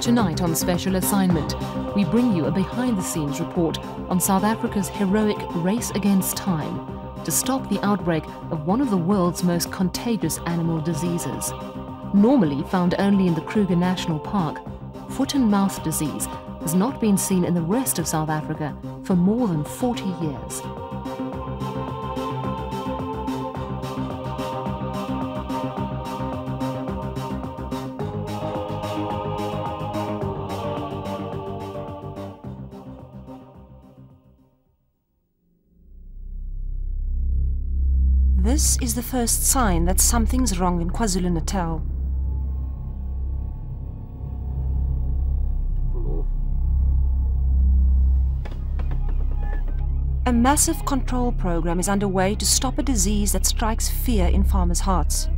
Tonight on Special Assignment, we bring you a behind-the-scenes report on South Africa's heroic race against time to stop the outbreak of one of the world's most contagious animal diseases. Normally found only in the Kruger National Park, foot-and-mouth disease has not been seen in the rest of South Africa for more than 40 years. This is the first sign that something's wrong in KwaZulu-Natal. A massive control program is underway to stop a disease that strikes fear in farmers' hearts.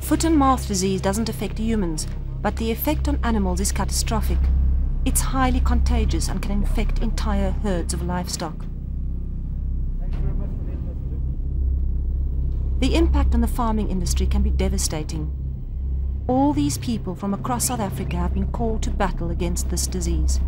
Foot and mouth disease doesn't affect humans, but the effect on animals is catastrophic. It's highly contagious and can infect entire herds of livestock. The impact on the farming industry can be devastating. All these people from across South Africa have been called to battle against this disease.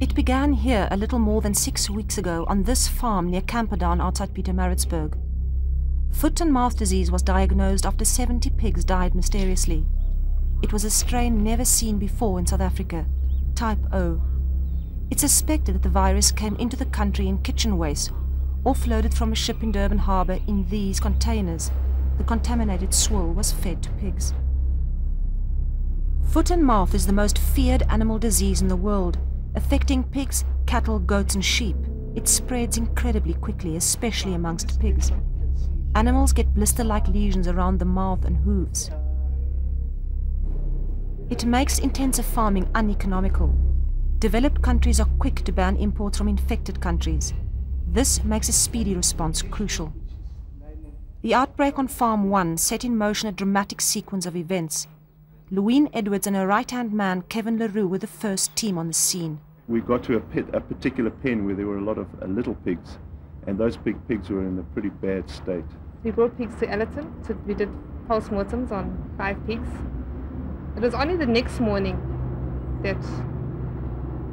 It began here a little more than 6 weeks ago on this farm near Camperdown outside Pietermaritzburg. Foot and mouth disease was diagnosed after 70 pigs died mysteriously. It was a strain never seen before in South Africa, type O. It's suspected that the virus came into the country in kitchen waste, offloaded from a ship in Durban Harbour in these containers. The contaminated swill was fed to pigs. Foot and mouth is the most feared animal disease in the world, affecting pigs, cattle, goats and sheep. It spreads incredibly quickly, especially amongst pigs. Animals get blister-like lesions around the mouth and hooves. It makes intensive farming uneconomical. Developed countries are quick to ban imports from infected countries. This makes a speedy response crucial. The outbreak on Farm 1 set in motion a dramatic sequence of events. Louine Edwards and her right-hand man, Kevin LaRue, were the first team on the scene. We got to a particular pen where there were a lot of little pigs, and those big pigs were in a pretty bad state. We brought pigs to Ellerton, so we did post-mortems on 5 pigs. It was only the next morning that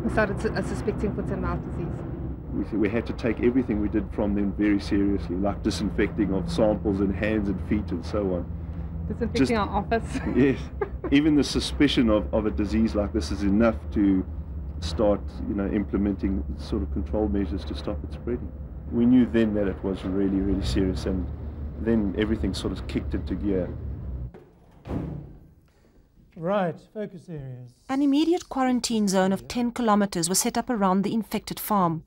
we started suspecting foot and mouth disease. We had to take everything we did from them very seriously, like disinfecting of samples and hands and feet and so on. Disinfecting our office. Yes. Even the suspicion of a disease like this is enough to start, implementing sort of control measures to stop it spreading. We knew then that it was really, really serious, and then everything sort of kicked into gear. Right, focus areas. An immediate quarantine zone of 10 kilometers was set up around the infected farm,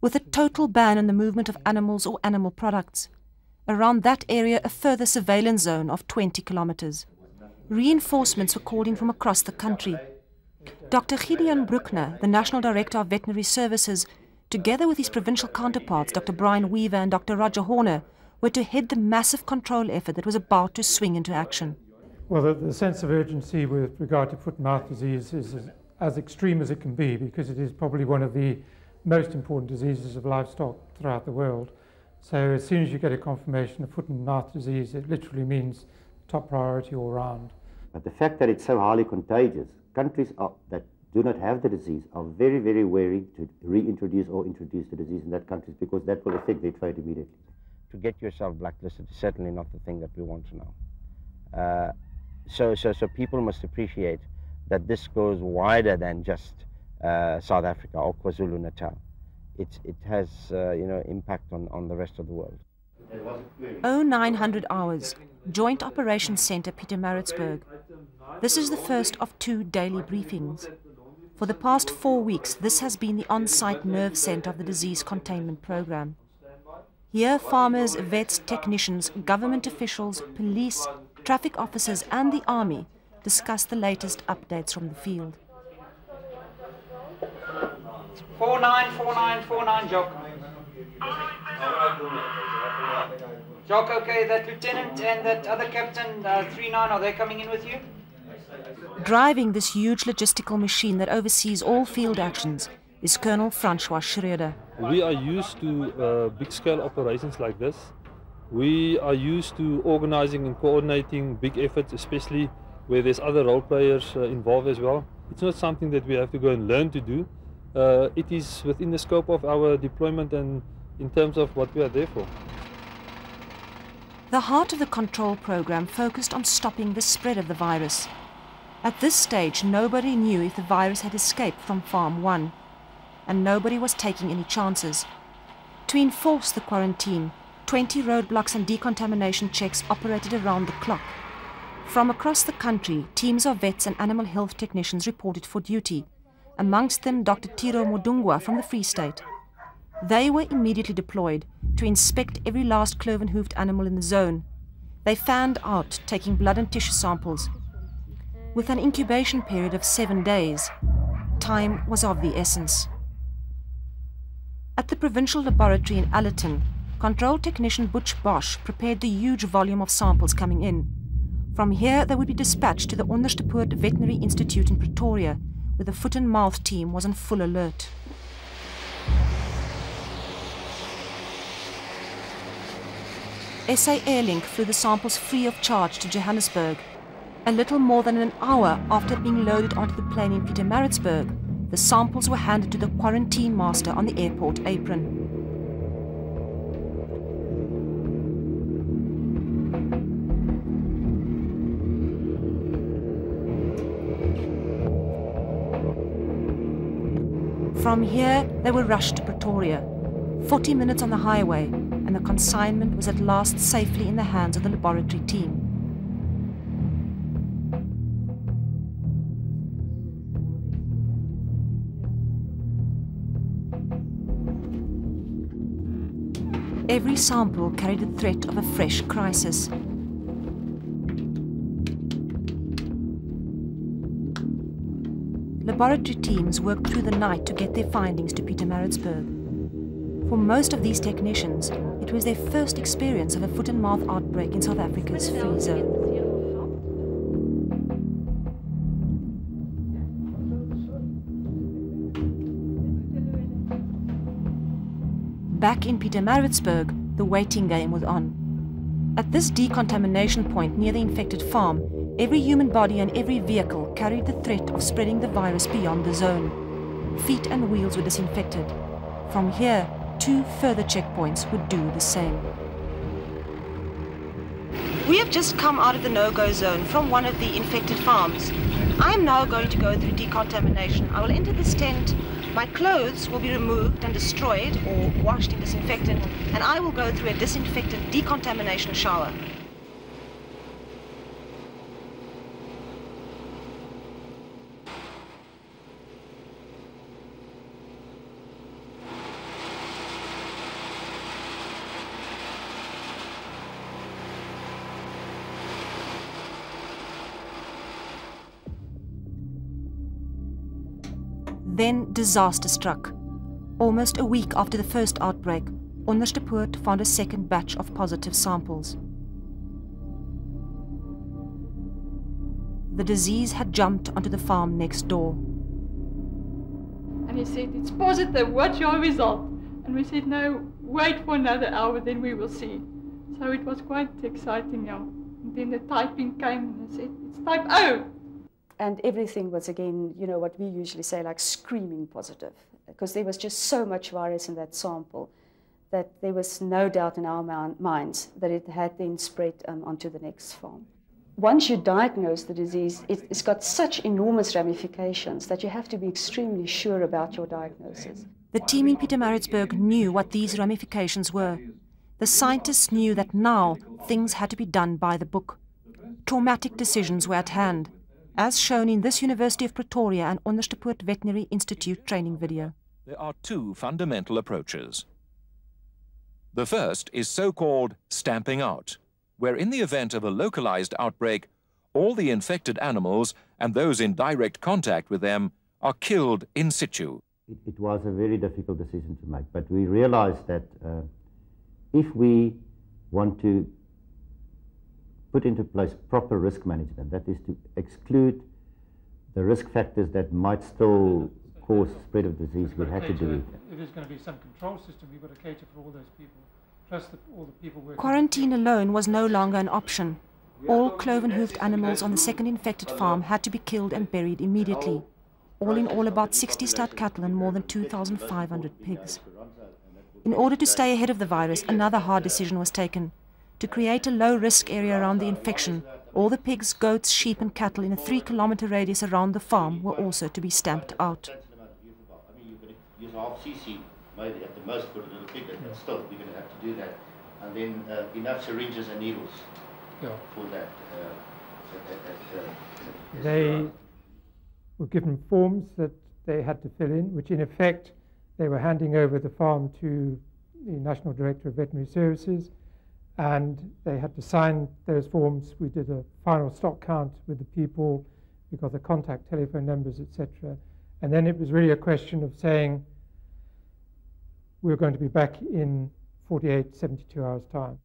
with a total ban on the movement of animals or animal products. Around that area, a further surveillance zone of 20 kilometers. Reinforcements were called in from across the country. Dr. Gideon Bruckner, the National Director of Veterinary Services, together with his provincial counterparts, Dr. Brian Weaver and Dr. Roger Horner, were to head the massive control effort that was about to swing into action. Well, the sense of urgency with regard to foot and mouth disease is as extreme as it can be, because it is probably one of the most important diseases of livestock throughout the world. So as soon as you get a confirmation of foot and mouth disease, it literally means top priority all round. But the fact that it's so highly contagious, countries that do not have the disease are very, very wary to reintroduce or introduce the disease in that country, because that will affect their trade immediately. To get yourself blacklisted is certainly not the thing that we want to know. So people must appreciate that this goes wider than just South Africa or KwaZulu-Natal. It has, impact on the rest of the world. 0900 hours, Joint Operations Centre, Pietermaritzburg. This is the first of 2 daily briefings. For the past 4 weeks, this has been the on-site nerve centre of the disease containment programme. Here, farmers, vets, technicians, government officials, police, traffic officers and the army discuss the latest updates from the field. 494949, Jock. Jock, okay, that lieutenant and that other captain, 39, are they coming in with you? Driving this huge logistical machine that oversees all field actions is Colonel Francois Schreder. We are used to big-scale operations like this. We are used to organizing and coordinating big efforts, especially where there's other role players involved as well. It's not something that we have to go and learn to do. It is within the scope of our deployment and in terms of what we are there for. The heart of the control program focused on stopping the spread of the virus. At this stage, nobody knew if the virus had escaped from Farm 1, and nobody was taking any chances. To enforce the quarantine, 20 roadblocks and decontamination checks operated around the clock. From across the country, teams of vets and animal health technicians reported for duty, amongst them Dr. Tiro Mudungwa from the Free State. They were immediately deployed to inspect every last cloven-hoofed animal in the zone. They fanned out, taking blood and tissue samples. With an incubation period of 7 days, time was of the essence. At the provincial laboratory in Ellerton, control technician Butch Bosch prepared the huge volume of samples coming in. From here, they would be dispatched to the Onderstepoort Veterinary Institute in Pretoria, where the foot and mouth team was on full alert. SA Airlink flew the samples free of charge to Johannesburg. A little more than an hour after being loaded onto the plane in Pietermaritzburg, the samples were handed to the quarantine master on the airport apron. From here, they were rushed to Pretoria, 40 minutes on the highway, and the consignment was at last safely in the hands of the laboratory team. Every sample carried the threat of a fresh crisis. Laboratory teams worked through the night to get their findings to Pietermaritzburg. For most of these technicians, it was their first experience of a foot and mouth outbreak in South Africa's free zone. Back in Pietermaritzburg, the waiting game was on. At this decontamination point near the infected farm, every human body and every vehicle carried the threat of spreading the virus beyond the zone. Feet and wheels were disinfected. From here, 2 further checkpoints would do the same. We have just come out of the no-go zone from one of the infected farms. I am now going to go through decontamination. I will enter this tent. My clothes will be removed and destroyed or washed in disinfectant, and I will go through a disinfectant decontamination shower. Then disaster struck. Almost a week after the first outbreak, Onderstepoort found a second batch of positive samples. The disease had jumped onto the farm next door. And he said, "It's positive, what's your result?" And we said, "No, wait for another hour, then we will see." So it was quite exciting now. And then the typing came and I said, "It's type O." And everything was again, you know, what we usually say, like screaming positive, because there was just so much virus in that sample that there was no doubt in our minds that it had then spread onto the next farm. Once you diagnose the disease, it's got such enormous ramifications that you have to be extremely sure about your diagnosis. The team in Pietermaritzburg knew what these ramifications were. The scientists knew that now things had to be done by the book. Traumatic decisions were at hand. as shown in this University of Pretoria and Onderstepoort Veterinary Institute training video. There are two fundamental approaches. The first is so-called stamping out, where in the event of a localized outbreak, all the infected animals and those in direct contact with them are killed in situ. It was a very difficult decision to make, but we realized that if we want to put into place proper risk management, that is to exclude the risk factors that might still cause spread of disease, we had to do it. It is going to be some control system. We've got to cater for all those people, plus all the people working. Quarantine alone was no longer an option. All cloven-hoofed animals on the second infected farm had to be killed and buried immediately. All in all, about 60 stud cattle and more than 2,500 pigs. In order to stay ahead of the virus, another hard decision was taken: to create a low-risk area around the infection. All the pigs, goats, sheep and cattle in a 3-kilometer radius around the farm were also to be stamped out. Maybe at the most for a little pig, but still we're going to have to do that. And then enough syringes and needles for that. They were given forms that they had to fill in, which in effect they were handing over the farm to the National Director of Veterinary Services, and they had to sign those forms. We did a final stock count with the people. We got the contact telephone numbers, etc. And then it was really a question of saying, we're going to be back in 48, 72 hours' time.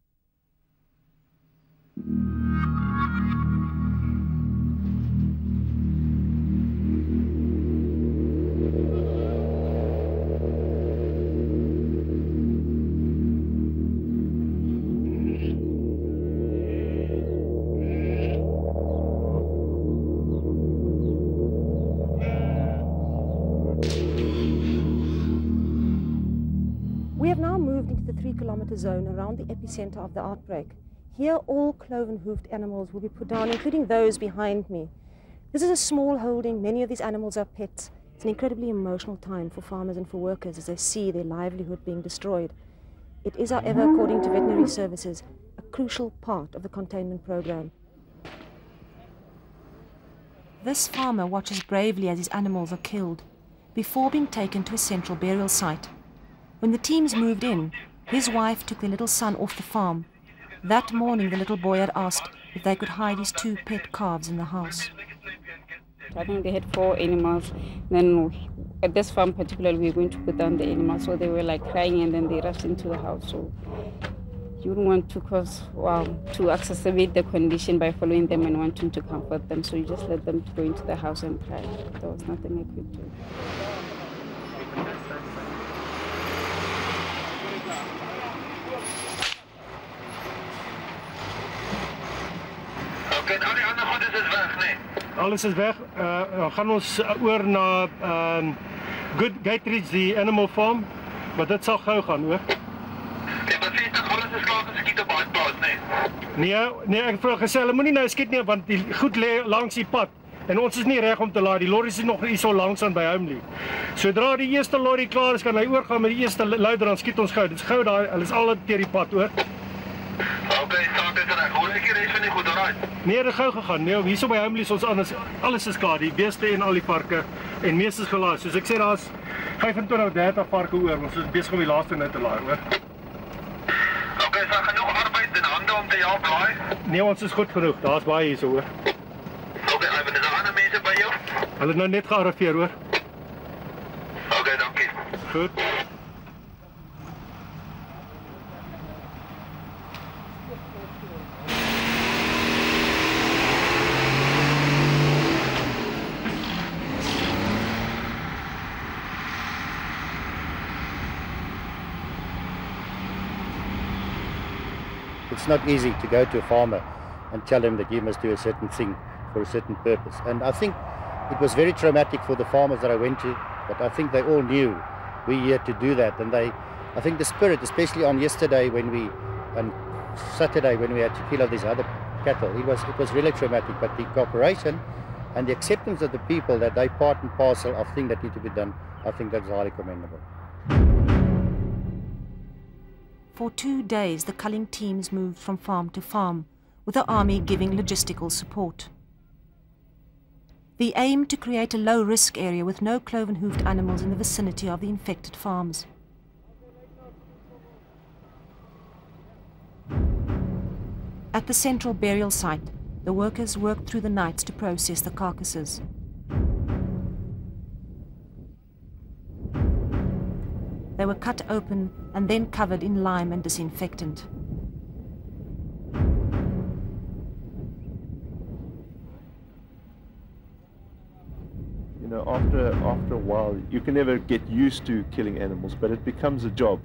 Zone around the epicenter of the outbreak. Here all cloven-hoofed animals will be put down, including those behind me. This is a small holding. Many of these animals are pets. It's an incredibly emotional time for farmers and for workers as they see their livelihood being destroyed. It is, however, according to veterinary services, a crucial part of the containment program. This farmer watches bravely as his animals are killed before being taken to a central burial site. When the teams moved in, his wife took their little son off the farm. That morning the little boy had asked if they could hide his 2 pet calves in the house. I think they had 4 animals. Then at this farm particularly we were going to put down the animals, so they were like crying and then they rushed into the house. So you wouldn't want to cause, well, to exacerbate the condition by following them and wanting to comfort them, so you just let them go into the house and cry. There was nothing I could do. Alles is weg. We gaan ons oor na Good Gateridge, die animal farm, maar dit sal gauw gaan, hoor. Jy bevestig alles is klaar geskiet op daai plaas, nee? Nee, ek vroeg gesê, hulle moenie nou skiet nie, want die goed lê langs die pad en ons is nie reg om te laai. Die lorries is nog nie so langs aan by Homely. Sodra die eerste lorry klaar is, kan hy oorgaan met die eerste loader, dan skiet ons gauw. Dit is gauw daar, hulle is al deur die pad, hoor. Okay, saak is reg. Hoor ek die rest van die goed alraai? Nee, dit gou gegaan. Nee, hierso by Homely is ons anders. Alles is klaar, die beeste en al die varke en meestes gelaai. Soos ek sê, daar's 25, 30 varke oor. Ons is besig om die laaste nou te laai, hoor. Okay, is daar genoeg arbeid en hande om te help laai? Nee, ons is goed genoeg. Daar's baie hierso, hoor. Okay, is daar ander mense by jou? Hulle het nou net gearriveer, hoor. Okay, dankie. Goed. It's not easy to go to a farmer and tell him that you must do a certain thing for a certain purpose. And I think it was very traumatic for the farmers that I went to, but I think they all knew we had to do that. And I think the spirit, especially on yesterday when we, and Saturday when we had to kill all these other cattle, it was really traumatic. But the cooperation and the acceptance of the people that they part and parcel of things that need to be done, I think that's highly commendable. For 2 days, the culling teams moved from farm to farm, with the army giving logistical support. The aim to create a low-risk area with no cloven-hoofed animals in the vicinity of the infected farms. At the central burial site, the workers worked through the nights to process the carcasses. They were cut open and then covered in lime and disinfectant. You know, after a while, you can never get used to killing animals, but it becomes a job.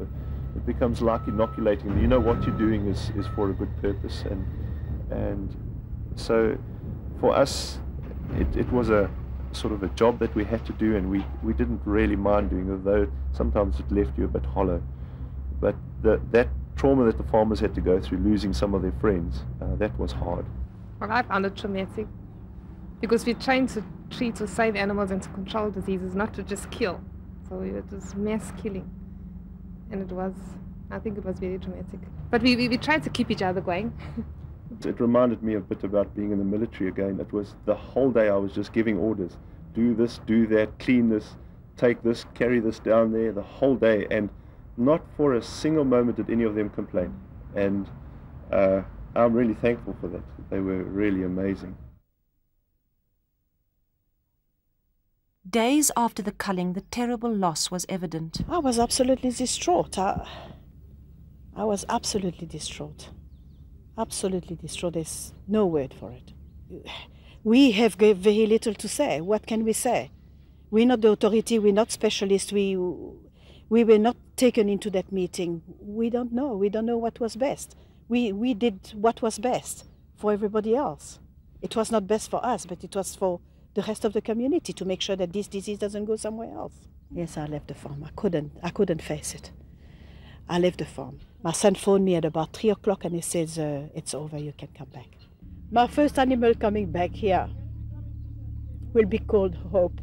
It becomes like inoculating. You know what you're doing is for a good purpose, and so for us, it was a sort of a job that we had to do, and we didn't really mind doing it, although sometimes it left you a bit hollow. But that trauma that the farmers had to go through, losing some of their friends, that was hard. Well, I found it traumatic because we're trained to treat to save animals and to control diseases, not to just kill. So it was mass killing, and I think it was very traumatic. But we tried to keep each other going. It reminded me a bit about being in the military again. It was the whole day I was just giving orders. Do this, do that, clean this, take this, carry this down there, the whole day. And not for a single moment did any of them complain. And I'm really thankful for that. They were really amazing. Days after the culling, the terrible loss was evident. I was absolutely distraught. I was absolutely distraught. Absolutely distraught. There's no word for it. We have very little to say. What can we say? We're not the authority. We're not specialists. We were not taken into that meeting. We don't know. We don't know what was best. We did what was best for everybody else. It was not best for us, but it was for the rest of the community to make sure that this disease doesn't go somewhere else. Yes, I left the farm. I couldn't face it. I left the farm. My son phoned me at about 3 o'clock and he says, it's over, you can come back. My first animal coming back here will be called Hope.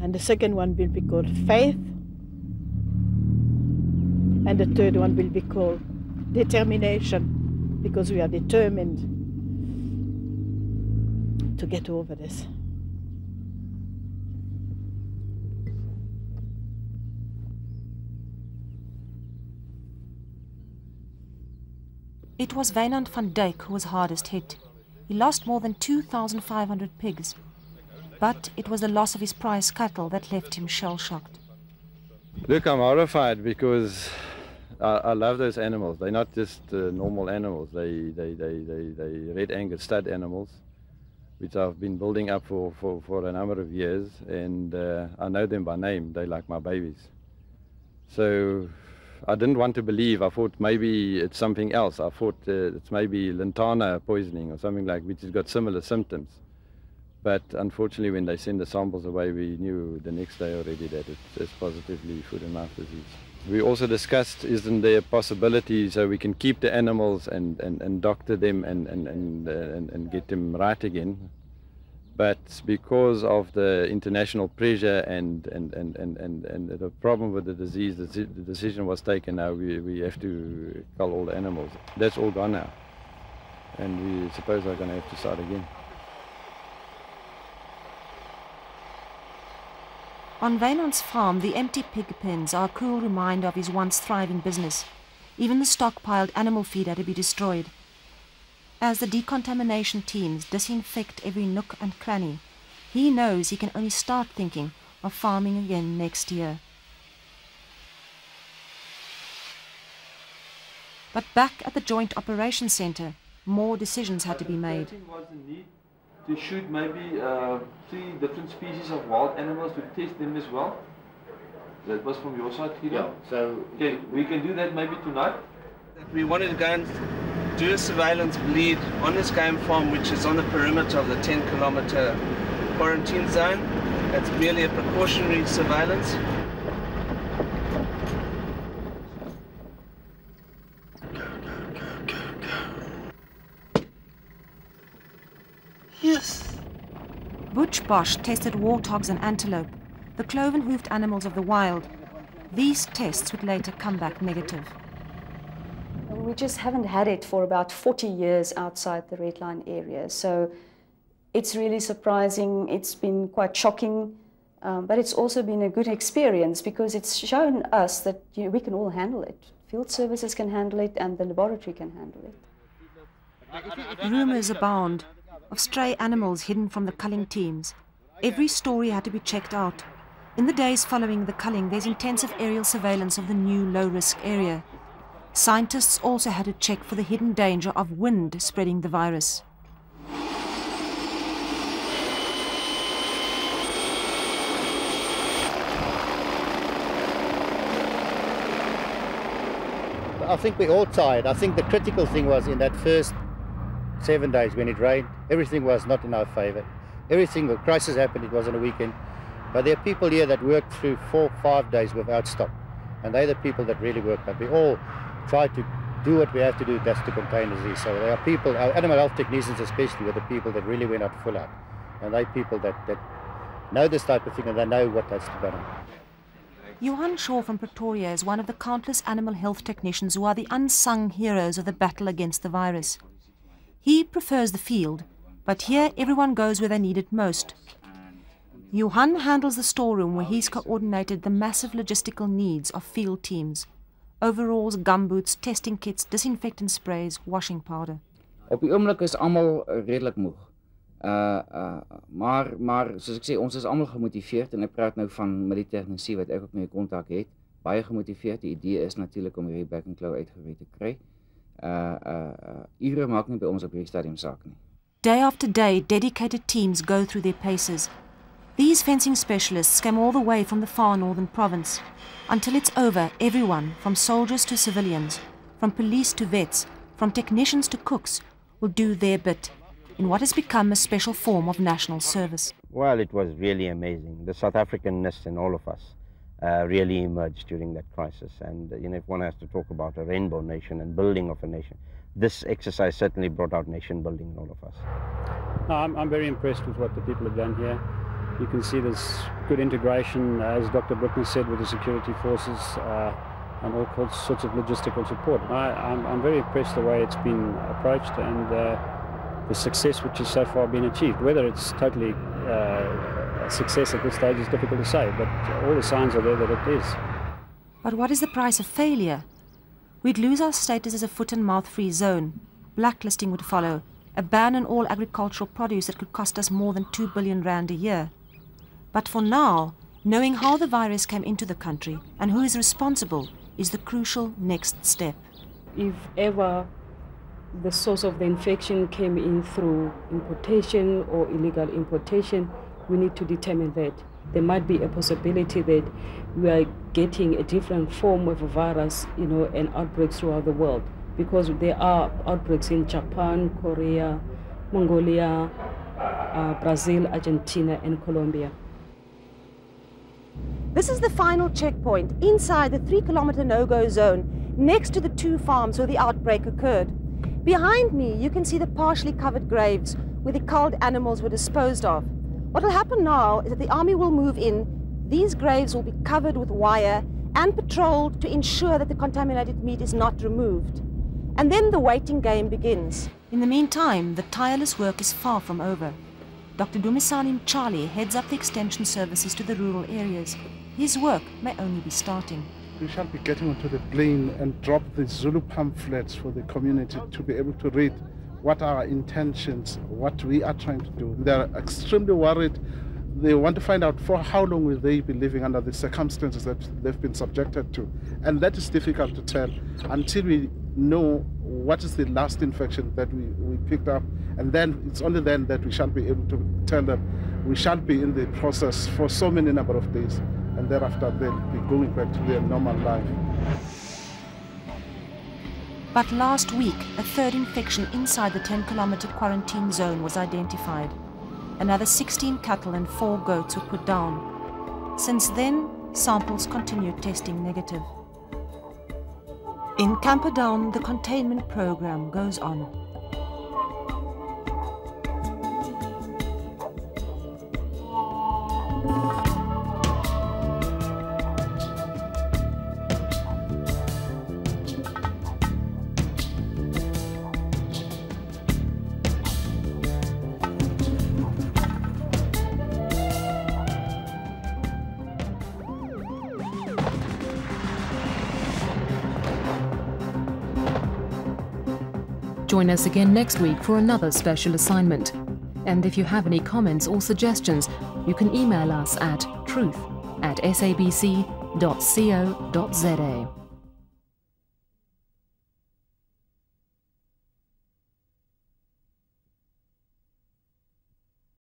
And the second one will be called Faith. And the third one will be called Determination, because we are determined to get over this. It was Wijnand van Dijk who was hardest hit. He lost more than 2,500 pigs, but it was the loss of his prize cattle that left him shell-shocked. Look, I'm horrified because I love those animals. They're not just normal animals. They're red-angered stud animals, which I've been building up for a number of years, and I know them by name. They're like my babies. So I didn't want to believe. I thought maybe it's something else. I thought it's maybe lantana poisoning or something like, which has got similar symptoms. But unfortunately, when they send the samples away, we knew the next day already that it's positively foot and mouth disease. We also discussed, isn't there a possibility so we can keep the animals and doctor them and get them right again? But because of the international pressure and the problem with the disease, the decision was taken, now we have to cull all the animals. That's all gone now. And we suppose we're going to have to start again. On Wijnand's farm, the empty pig pens are a cruel reminder of his once thriving business. Even the stockpiled animal feed had to be destroyed, as the decontamination teams disinfect every nook and cranny. He knows he can only start thinking of farming again next year. But back at the Joint Operations Centre, more decisions had to be made. Was the need to shoot maybe 3 different species of wild animals to test them as well. That was from your side, Tiro? Yeah, so okay, we can do that maybe tonight. We wanted guns. Do a surveillance bleed on this game farm, which is on the perimeter of the 10-kilometer quarantine zone. That's merely a precautionary surveillance. Go, go, go, go, go. Yes. Butch Bosch tested warthogs and antelope, the cloven-hoofed animals of the wild. These tests would later come back negative. we just haven't had it for about 40 years outside the Red Line area. So it's really surprising. It's been quite shocking, but it's also been a good experience because it's shown us that we can all handle it. Field services can handle it and the laboratory can handle it. Rumours abound of stray animals hidden from the culling teams. Every story had to be checked out. In the days following the culling, there's intensive aerial surveillance of the new low-risk area. Scientists also had to check for the hidden danger of wind spreading the virus. I think we're all tired. I think the critical thing was in that first 7 days when it rained, everything was not in our favour. Everything, the crisis happened, it was on a weekend. But there are people here that worked through 4 or 5 days without stop. And they're the people that really work. But we all try to do what we have to do, that's to contain disease. So there are people, our animal health technicians especially, were the people that really went out full out. And they're people that know this type of thing and they know what has to be done. Johan Shaw from Pretoria is one of the countless animal health technicians who are the unsung heroes of the battle against the virus. He prefers the field, but here everyone goes where they need it most. Johan handles the storeroom where he's coordinated the massive logistical needs of field teams. Overalls, gumboots, testing kits, disinfectant sprays, washing powder. Op die oomblik is almal redelik moeg. Maar soos ek sê, ons is almal gemotiveerd en ek praat nou van militêrtegnisie wat ek ook mee kontak het, baie gemotiveerd. Die idee is natuurlik om hierdie back and claw uitgeroei te kry. Ure maak nie by ons op hierdie stadium saak nie. Day after day, dedicated teams go through their paces. These fencing specialists came all the way from the far northern province. Until it's over, everyone, from soldiers to civilians, from police to vets, from technicians to cooks, will do their bit in what has become a special form of national service. Well, it was really amazing. The South Africanness in all of us really emerged during that crisis. And if one has to talk about a rainbow nation and building of a nation, this exercise certainly brought out nation building in all of us. No, I'm very impressed with what the people have done here. You can see there's good integration, as Dr. Bruckner said, with the security forces and all sorts of logistical support. I'm very impressed the way it's been approached and the success which has so far been achieved. Whether it's totally a success at this stage is difficult to say, but all the signs are there that it is. But what is the price of failure? We'd lose our status as a foot and mouth free zone. Blacklisting would follow, a ban on all agricultural produce that could cost us more than 2 billion rand a year. But for now, knowing how the virus came into the country and who is responsible is the crucial next step. If ever the source of the infection came in through importation or illegal importation, we need to determine that. There might be a possibility that we are getting a different form of a virus, and outbreaks throughout the world, because there are outbreaks in Japan, Korea, Mongolia, Brazil, Argentina, and Colombia. This is the final checkpoint inside the 3-kilometer no-go zone next to the 2 farms where the outbreak occurred. Behind me, you can see the partially covered graves where the culled animals were disposed of. What will happen now is that the army will move in. These graves will be covered with wire and patrolled to ensure that the contaminated meat is not removed. And then the waiting game begins. In the meantime, the tireless work is far from over. Dr. Dumisani Charlie heads up the extension services to the rural areas. His work may only be starting. We shall be getting onto the plane and drop the Zulu pamphlets for the community to be able to read what are our intentions, what we are trying to do. They are extremely worried. They want to find out for how long will they be living under the circumstances that they've been subjected to. And that is difficult to tell until we know what is the last infection that we picked up. And then it's only then that we shall be able to tell them we shall be in the process for so many number of days. And thereafter, they'll be going back to their normal life. But last week, a third infection inside the 10-kilometer quarantine zone was identified. Another 16 cattle and 4 goats were put down. Since then, samples continued testing negative. In Camperdown, the containment program goes on. Join us again next week for another special assignment. And if you have any comments or suggestions, you can email us at truth@sabc.co.za.